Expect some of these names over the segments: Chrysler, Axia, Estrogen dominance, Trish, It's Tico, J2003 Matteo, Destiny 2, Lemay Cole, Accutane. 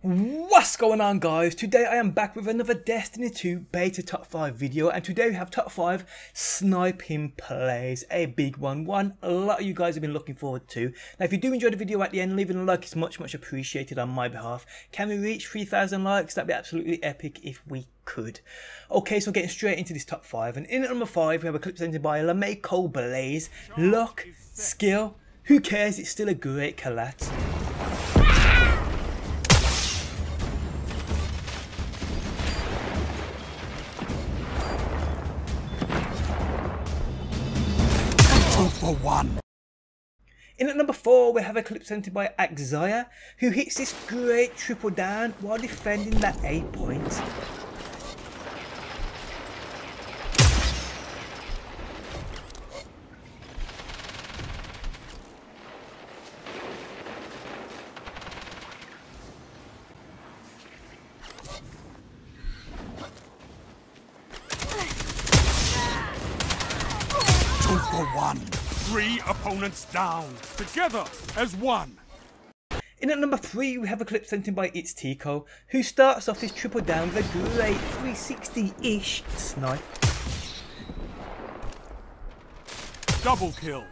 What's going on, guys? Today I am back with another Destiny 2 beta top 5 video, and today we have top 5 sniping plays, a big one a lot of you guys have been looking forward to. Now if you do enjoy the video at the end, leaving a like is much appreciated on my behalf. Can we reach 3,000 likes? That'd be absolutely epic if we could. Okay, so getting straight into this top 5, and in at number 5 we have a clip presented by Lemay Cole Blaze. Luck, skill, who cares, it's still a great collapse. For one. In at number 4 we have a clip presented by Axia, who hits this great triple down while defending that 8 point. One. 3 opponents down, together as one. In at number 3 we have a clip sent in by It's Tico, who starts off his triple down with a great 360-ish snipe. Double kill.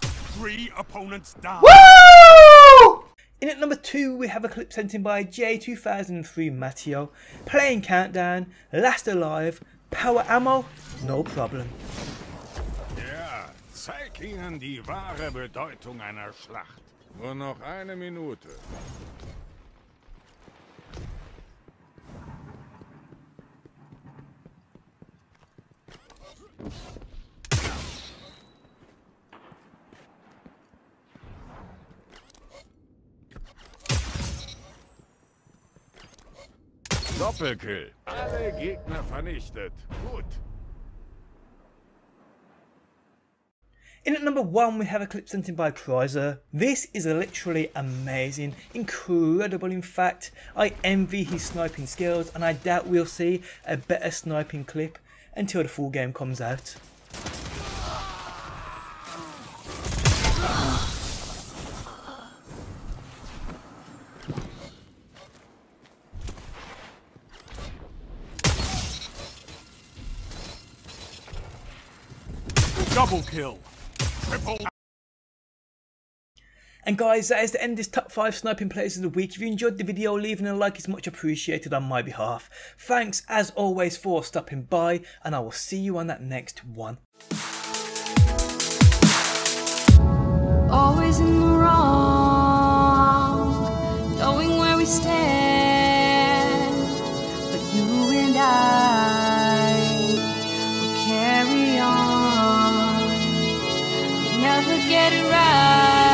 3 opponents down. Woo! In at number 2 we have a clip sent in by J2003 Matteo, playing countdown, last alive, power ammo, no problem. Zeig ihnen die wahre Bedeutung einer Schlacht. Nur noch eine Minute. Doppelkill. Alle Gegner vernichtet. Gut. In at number 1 we have a clip sent in by Chrysler. This is literally amazing, incredible in fact. I envy his sniping skills, and I doubt we'll see a better sniping clip until the full game comes out. Double kill. And guys, that is the end of this top 5 sniping players of the week. If you enjoyed the video, leaving a like is much appreciated on my behalf. Thanks as always for stopping by, and I will see you on that next one. Always in the wrong, knowing where we stand, but you and I will carry on. We never get it right.